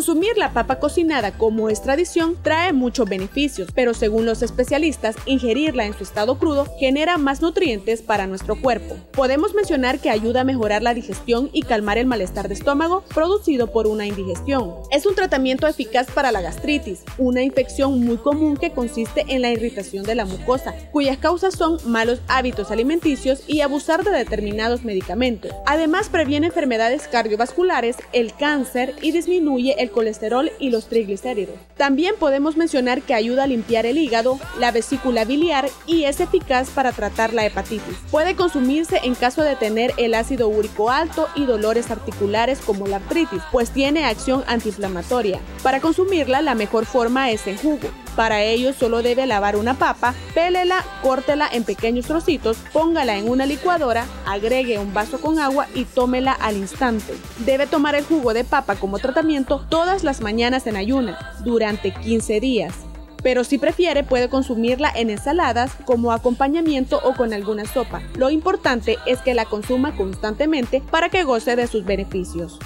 Consumir la papa cocinada, como es tradición, trae muchos beneficios, pero según los especialistas, ingerirla en su estado crudo genera más nutrientes para nuestro cuerpo. Podemos mencionar que ayuda a mejorar la digestión y calmar el malestar de estómago producido por una indigestión. Es un tratamiento eficaz para la gastritis, una infección muy común que consiste en la irritación de la mucosa, cuyas causas son malos hábitos alimenticios y abusar de determinados medicamentos. Además, previene enfermedades cardiovasculares, el cáncer y disminuye el colesterol y los triglicéridos. También podemos mencionar que ayuda a limpiar el hígado, la vesícula biliar y es eficaz para tratar la hepatitis. Puede consumirse en caso de tener el ácido úrico alto y dolores articulares como la artritis, pues tiene acción antiinflamatoria. Para consumirla, la mejor forma es en jugo. Para ello solo debe lavar una papa, pélela, córtela en pequeños trocitos, póngala en una licuadora, agregue un vaso con agua y tómela al instante. Debe tomar el jugo de papa como tratamiento todas las mañanas en ayunas, durante 15 días. Pero si prefiere puede consumirla en ensaladas como acompañamiento o con alguna sopa. Lo importante es que la consuma constantemente para que goce de sus beneficios.